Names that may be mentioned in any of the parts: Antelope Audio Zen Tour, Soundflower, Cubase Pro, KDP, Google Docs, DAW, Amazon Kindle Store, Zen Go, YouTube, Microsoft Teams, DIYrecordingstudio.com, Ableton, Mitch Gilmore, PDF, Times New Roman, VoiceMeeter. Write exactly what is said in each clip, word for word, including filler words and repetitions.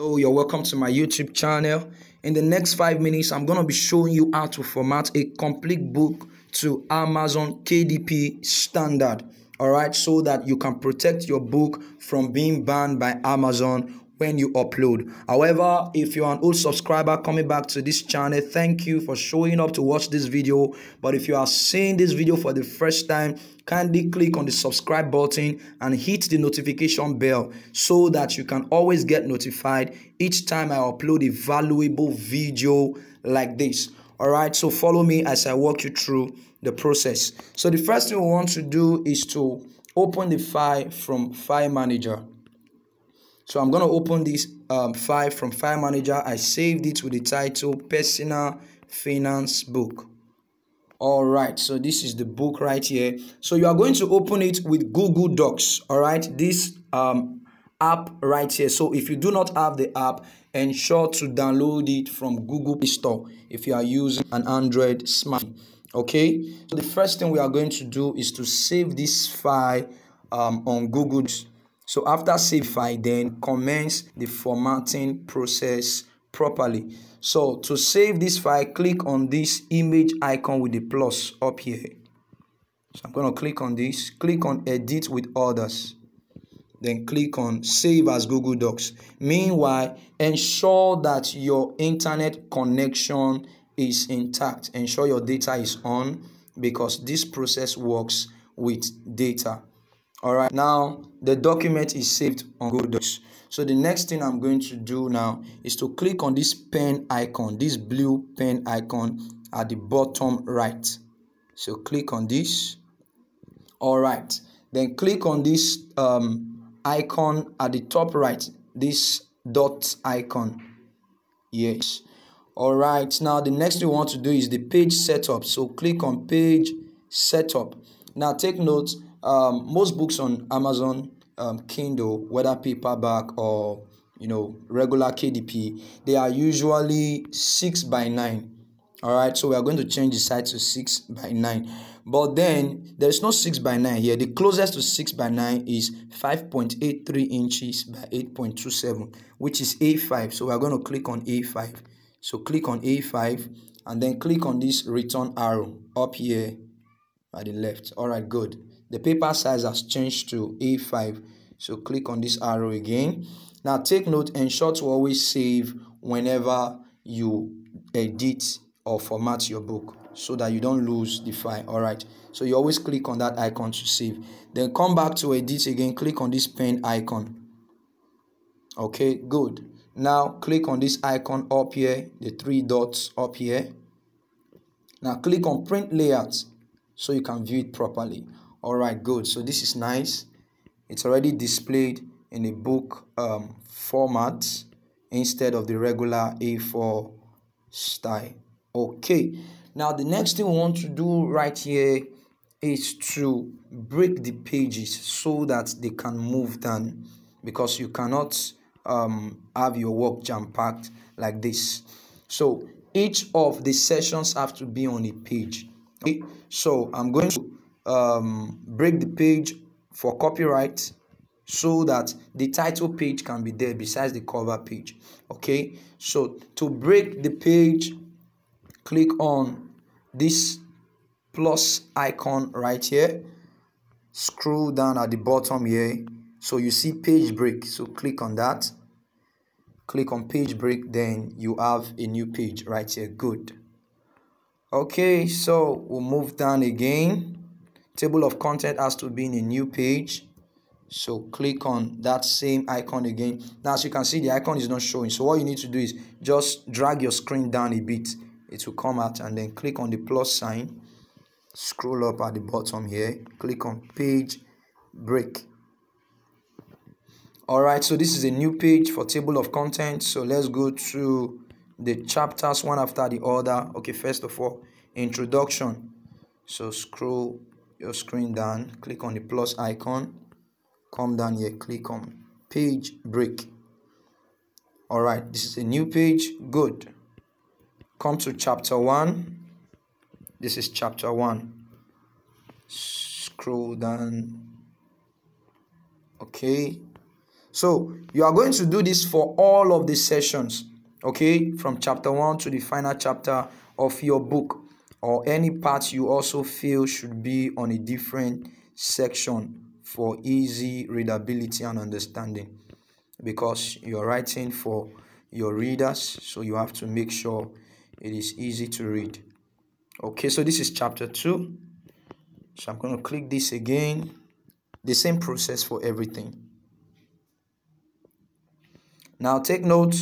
So you're welcome to my YouTube channel. In the next five minutes, I'm going to be showing you how to format a complete book to Amazon K D P standard. All right, so that you can protect your book from being banned by Amazon when you upload. However, if you're an old subscriber coming back to this channel, thank you for showing up to watch this video. But if you are seeing this video for the first time, kindly click on the subscribe button and hit the notification bell so that you can always get notified each time I upload a valuable video like this. All right, so follow me as I walk you through the process. So the first thing we want to do is to open the file from File Manager. So I'm going to open this um, file from File Manager. I saved it with the title Personal Finance Book. All right, so this is the book right here. So you are going to open it with Google Docs. All right, this um, app right here. So if you do not have the app, ensure to download it from Google Store if you are using an Android smartphone. Okay, so the first thing we are going to do is to save this file um, on Google. So after save file, then commence the formatting process properly. So to save this file, click on this image icon with the plus up here. So I'm going to click on this, click on edit with others, then click on save as Google Docs. Meanwhile, ensure that your internet connection is intact. Ensure your data is on because this process works with data. All right, now the document is saved on Google Docs. So the next thing I'm going to do now is to click on this pen icon, this blue pen icon at the bottom right. So click on this. All right, then click on this um, icon at the top right, this dot icon. Yes. All right, now the next thing we want to do is the page setup. So click on page setup. Now take note. Um, most books on Amazon um, Kindle, whether paperback or you know regular K D P, they are usually six by nine. All right, so we are going to change the size to six by nine. But then there is no six by nine here. The closest to six by nine is five point eight three inches by eight point two seven, which is A five. So we are going to click on A five. So click on A five and then click on this return arrow up here at the left. All right, good. The paper size has changed to A five. So click on this arrow again. Now take note, ensure to always save whenever you edit or format your book so that you don't lose the file. All right. So you always click on that icon to save. Then come back to edit again. Click on this pen icon. Okay, good. Now click on this icon up here, the three dots up here. Now click on print layout so you can view it properly. All right, good. So this is nice. It's already displayed in a book um, format instead of the regular A four style. Okay. Now the next thing we want to do right here is to break the pages so that they can move down because you cannot um, have your work jam-packed like this. So each of the sessions have to be on a page. Okay. So I'm going to um break the page for copyright so that the title page can be there besides the cover page. Okay, so to break the page, click on this plus icon right here, scroll down at the bottom here, so you see page break. So click on that, click on page break, then you have a new page right here. Good. Okay, so we'll move down again. Table of content has to be in a new page, so click on that same icon again. Now as you can see, the icon is not showing, so what you need to do is just drag your screen down a bit, it will come out, and then click on the plus sign, scroll up at the bottom here, click on page break. All right, so this is a new page for table of content. So let's go to the chapters one after the other. Okay, first of all, introduction. So scroll your screen down, click on the plus icon, come down here, click on page break. All right, this is a new page. Good. Come to chapter one. This is chapter one. Scroll down. Okay, So you are going to do this for all of the sessions, okay, from chapter one to the final chapter of your book, or any part you also feel should be on a different section for easy readability and understanding, because you're writing for your readers, so you have to make sure it is easy to read. Okay, so this is chapter two. So I'm going to click this again. The same process for everything. Now take note,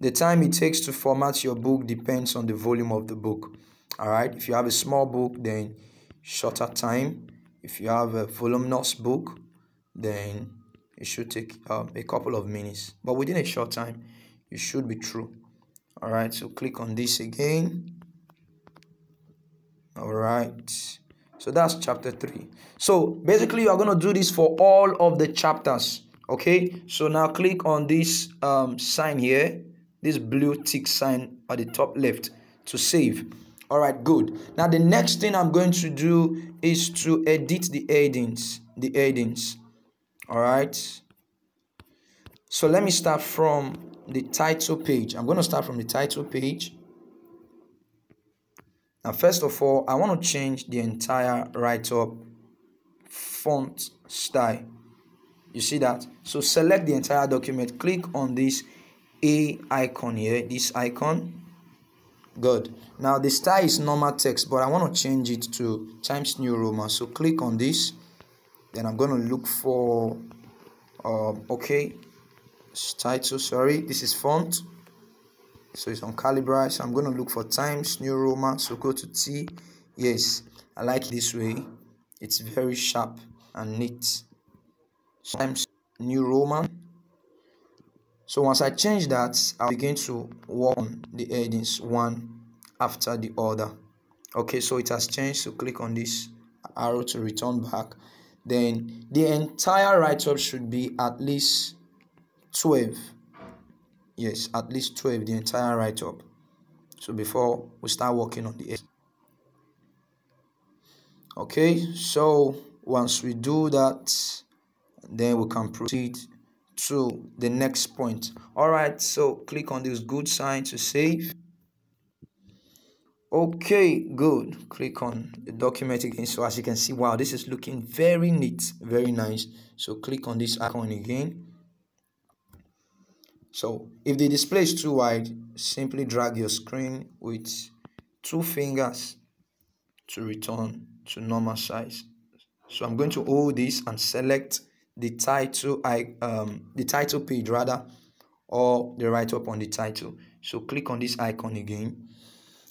the time it takes to format your book depends on the volume of the book. Alright, if you have a small book, then shorter time. If you have a voluminous book, then it should take uh, a couple of minutes. But within a short time, it should be true. Alright, so click on this again. Alright, so that's chapter three. So basically, you are going to do this for all of the chapters. Okay, so now click on this um, sign here, this blue tick sign at the top left to save. All right, good. Now the next thing I'm going to do is to edit the headings, the headings. All right, so let me start from the title page. I'm going to start from the title page. Now first of all, I want to change the entire write-up font style. You see that? So select the entire document, click on this A icon here, this icon. Good. Now the style is normal text, but I want to change it to Times New Roman. So click on this. Then I'm going to look for, um, okay, title, sorry, this is font. So it's on Calibra. So I'm going to look for Times New Roman. So go to T. Yes, I like this way. It's very sharp and neat. Times New Roman. So once I change that, I'll begin to work on the headings one after the other. Okay, so it has changed. So click on this arrow to return back. Then the entire write-up should be at least twelve. Yes, at least twelve, the entire write-up. So before we start working on the headings. Okay, so once we do that, then we can proceed to the next point. All right, so click on this good sign to save. Okay, good. Click on the document again. So as you can see, wow, this is looking very neat, very nice. So click on this icon again. So if the display is too wide, simply drag your screen with two fingers to return to normal size. So I'm going to hold this and select the title I um the title page rather, or the write-up on the title. So click on this icon again.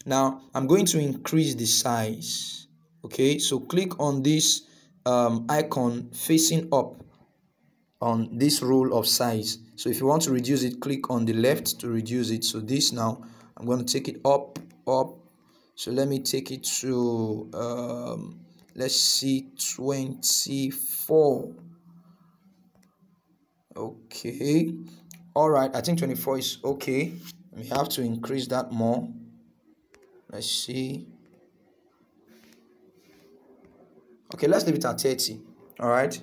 Now I'm going to increase the size. Okay, so click on this um icon facing up on this roll of size. So if you want to reduce it, click on the left to reduce it. So this now I'm going to take it up, up. So let me take it to um let's see, twenty-four. Okay, all right, I think twenty-four is okay. We have to increase that more. Let's see. Okay, let's leave it at thirty. All right,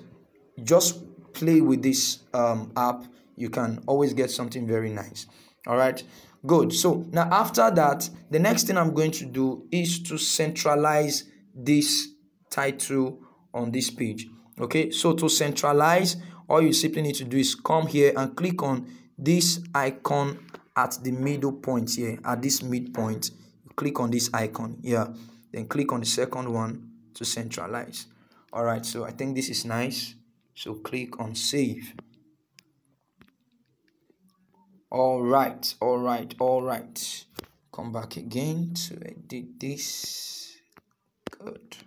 just play with this um app. You can always get something very nice. All right, good. So now after that, the next thing I'm going to do is to centralize this title on this page. Okay, so to centralize, all you simply need to do is come here and click on this icon at the middle point here, at this midpoint. Click on this icon here, then click on the second one to centralize. All right, so I think this is nice. So click on save. All right, all right, all right. Come back again to edit this. Good.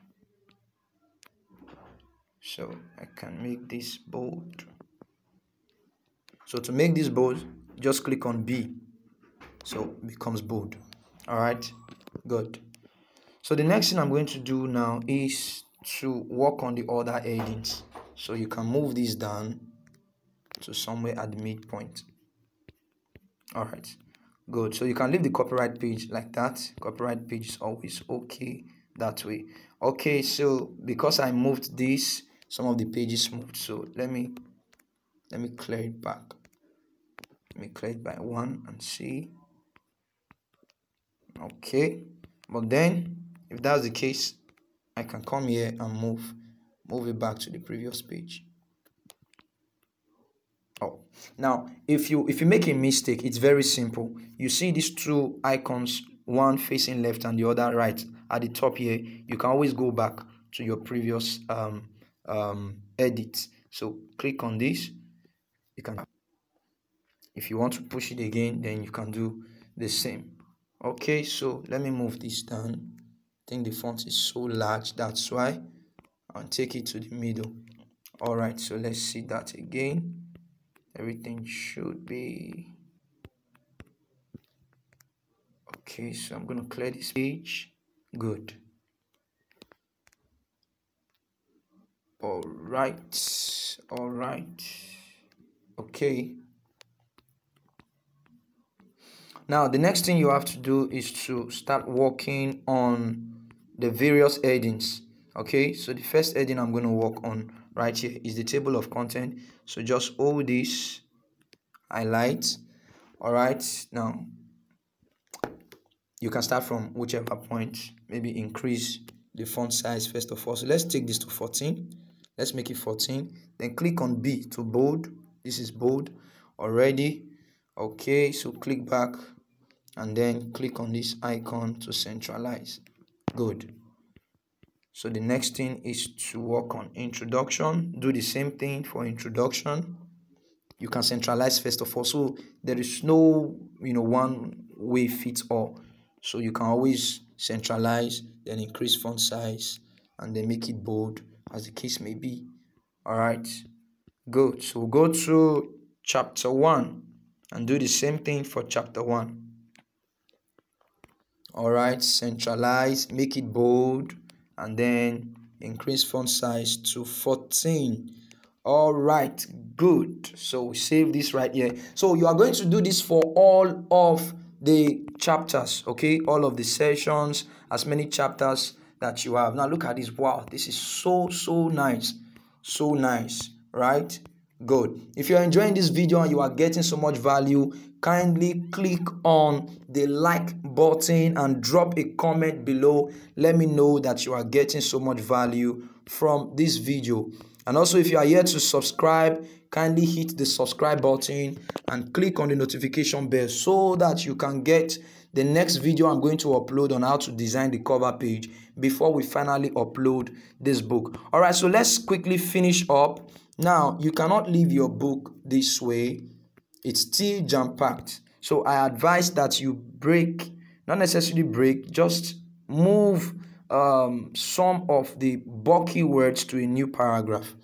So I can make this bold. So to make this bold, just click on B. So it becomes bold. All right, good. So the next thing I'm going to do now is to work on the other headings. So you can move this down to somewhere at the midpoint. All right, good. So you can leave the copyright page like that. Copyright page is always okay that way. Okay, so because I moved this, some of the pages moved. So let me Let me clear it back. Let me clear it by one and see. Okay, but then if that's the case, I can come here and move move it back to the previous page. Oh, now if you if you make a mistake, it's very simple. You see these two icons, one facing left and the other right, at the top here. You can always go back to your previous um um edit. So click on this. You can, if you want to push it again, then you can do the same. Okay, so let me move this down. I think the font is so large, that's why. I'll take it to the middle. All right, so let's see that again. Everything should be okay. So I'm gonna clear this page. Good. All right, all right. Okay. Now the next thing you have to do is to start working on the various headings. Okay, so the first heading I'm going to work on right here is the table of content. So just hold this, highlight. All right, now you can start from whichever point. Maybe increase the font size first of all. So let's take this to fourteen. Let's make it fourteen. Then click on B to bold. This is bold already. Okay, so click back and then click on this icon to centralize. Good. So the next thing is to work on introduction. Do the same thing for introduction. You can centralize first of all. So there is no, you know, one way fits all. So you can always centralize, then increase font size, and then make it bold as the case may be. All right, good. So we'll go to chapter one and do the same thing for chapter one. All right, centralize, make it bold, and then increase font size to fourteen. All right, good. So we save this right here. So you are going to do this for all of the chapters, okay? All of the sessions, as many chapters that you have. Now look at this. Wow, this is so, so nice. So nice, right? Good. If you're enjoying this video and you are getting so much value, kindly click on the like button and drop a comment below. Let me know that you are getting so much value from this video. And also, if you are yet to subscribe, kindly hit the subscribe button and click on the notification bell so that you can get the next video I'm going to upload on how to design the cover page before we finally upload this book. All right, so let's quickly finish up. Now, you cannot leave your book this way. It's still jam-packed. So I advise that you break, not necessarily break, just move um, some of the bulky words to a new paragraph.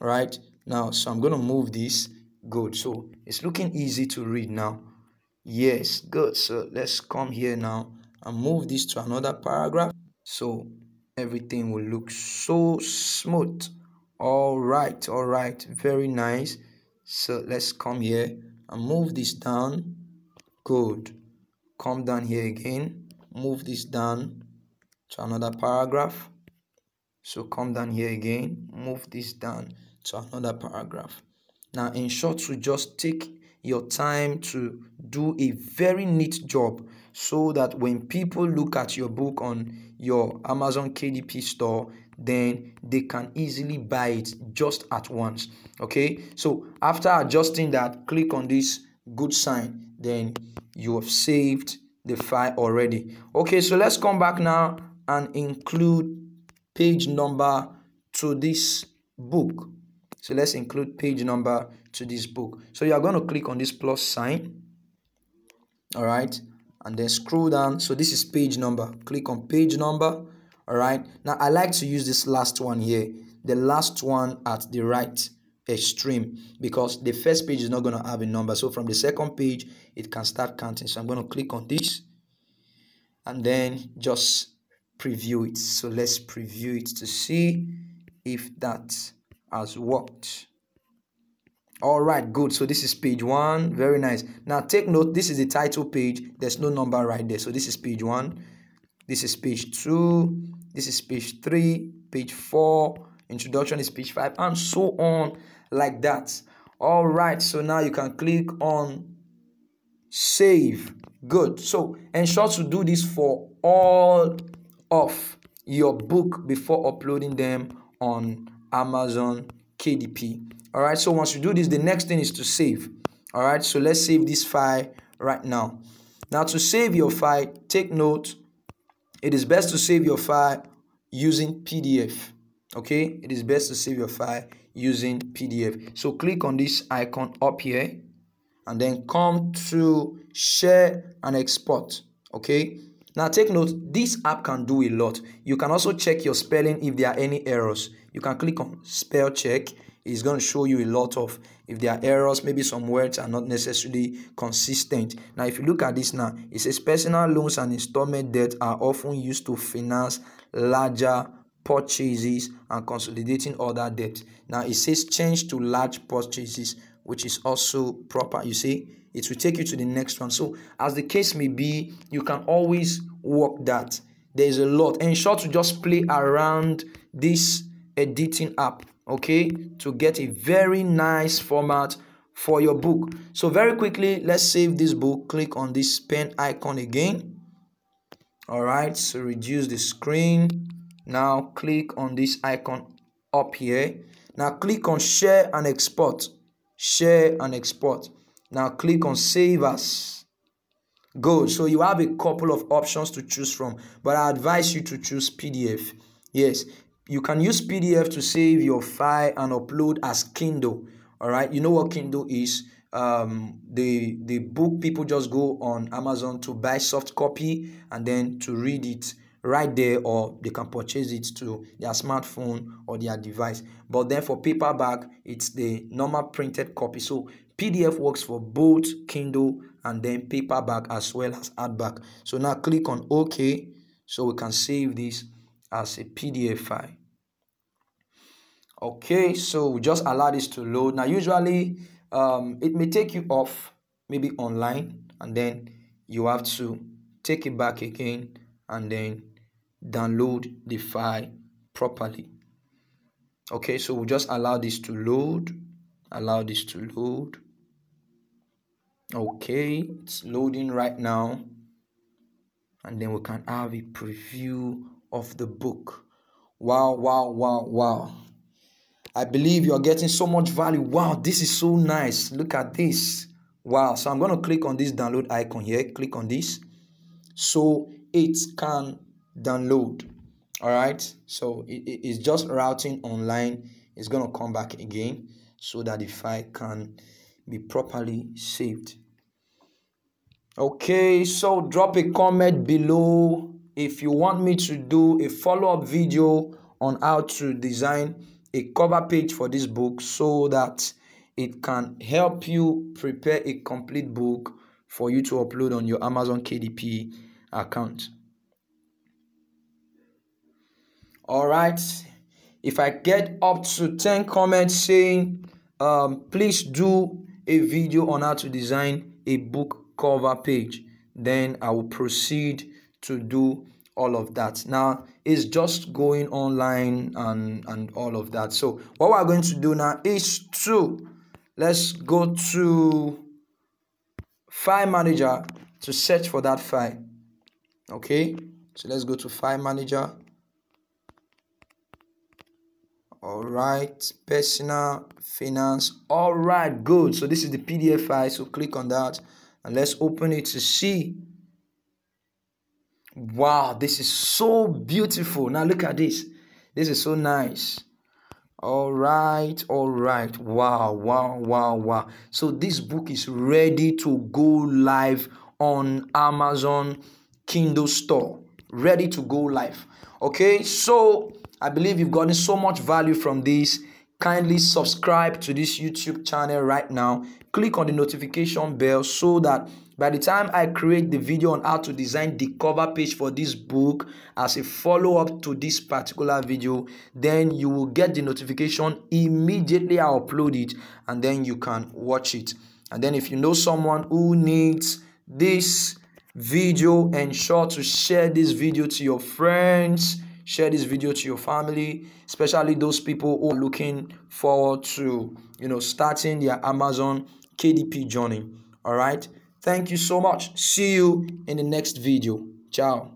All right. Now, so I'm going to move this. Good. So it's looking easy to read now. Yes. Good. So let's come here now and move this to another paragraph. So everything will look so smooth. All right, all right, very nice. So let's come here and move this down. Good. Come down here again, move this down to another paragraph. So come down here again, move this down to another paragraph. Now ensure to just take your time to do a very neat job so that when people look at your book on your Amazon K D P store, then they can easily buy it just at once. Okay, so after adjusting that, click on this good sign, then you have saved the file already. Okay, so let's come back now and include page number to this book. So let's include page number to this book. So you are going to click on this plus sign, all right, and then scroll down. So this is page number. Click on page number. All right, now I like to use this last one here, the last one at the right extreme, because the first page is not going to have a number. So from the second page, it can start counting. So I'm going to click on this and then just preview it. So let's preview it to see if that has worked. All right, good. So this is page one. Very nice. Now take note, this is the title page. There's no number right there. So this is page one. This is page two. This is page three, page four, introduction is page five, and so on like that. All right, so now you can click on save. Good. So ensure to do this for all of your book before uploading them on Amazon K D P. All right, so once you do this, the next thing is to save. All right, so let's save this file right now. Now to save your file, take note, it is best to save your file using P D F. Okay, it is best to save your file using P D F. So click on this icon up here and then come to share and export. Okay, now take note, this app can do a lot. You can also check your spelling if there are any errors. You can click on spell check. It's going to show you a lot of if there are errors, maybe some words are not necessarily consistent. Now, if you look at this now, it says personal loans and installment debt are often used to finance larger purchases and consolidating other debt. Now, it says change to large purchases, which is also proper. You see, it will take you to the next one. So, as the case may be, you can always work that. There is a lot. Ensure to just play around this editing app, okay, to get a very nice format for your book. So very quickly, let's save this book. Click on this pen icon again. All right, so reduce the screen. Now click on this icon up here. Now click on share and export. Share and export. Now click on save as. Go. So you have a couple of options to choose from, but I advise you to choose P D F. Yes. You can use P D F to save your file and upload as Kindle. All right, you know what Kindle is. Um, the the book people just go on Amazon to buy soft copy and then to read it right there, or they can purchase it to their smartphone or their device. But then for paperback, it's the normal printed copy. So P D F works for both Kindle and then paperback as well as hardback. So now click on OK, so we can save this as a P D F file. Okay, so we just allow this to load. Now usually um, it may take you off, maybe online, and then you have to take it back again and then download the file properly. Okay, so we just allow this to load, allow this to load. Okay, it's loading right now, and then we can have a preview of the book. Wow, wow, wow, wow. I believe you're getting so much value. Wow, this is so nice. Look at this. Wow. So I'm going to click on this download icon here. Click on this so it can download. All right, so it, it's just routing online. It's going to come back again so that the file can be properly saved. Okay, so drop a comment below if you want me to do a follow-up video on how to design a cover page for this book so that it can help you prepare a complete book for you to upload on your Amazon K D P account. All right, if I get up to ten comments saying, um, please do a video on how to design a book cover page, then I will proceed to do all of that. Now it's just going online and and all of that. So what we're going to do now is to let's go to file manager to search for that file. Okay, so let's go to file manager. All right, personal finance. All right, good. So this is the P D F file, so click on that and let's open it to see. Wow, this is so beautiful. Now look at this. This is so nice. All right, all right. Wow, wow, wow, wow. So this book is ready to go live on Amazon Kindle Store. Ready to go live. Okay, so I believe you've gotten so much value from this. Kindly subscribe to this YouTube channel right now. Click on the notification bell so that by the time I create the video on how to design the cover page for this book as a follow-up to this particular video, then you will get the notification immediately I upload it, and then you can watch it. And then if you know someone who needs this video, ensure to share this video to your friends, Share this video to your family, especially those people who are looking forward to, you know, starting their Amazon K D P journey. All right. Thank you so much. See you in the next video. Ciao.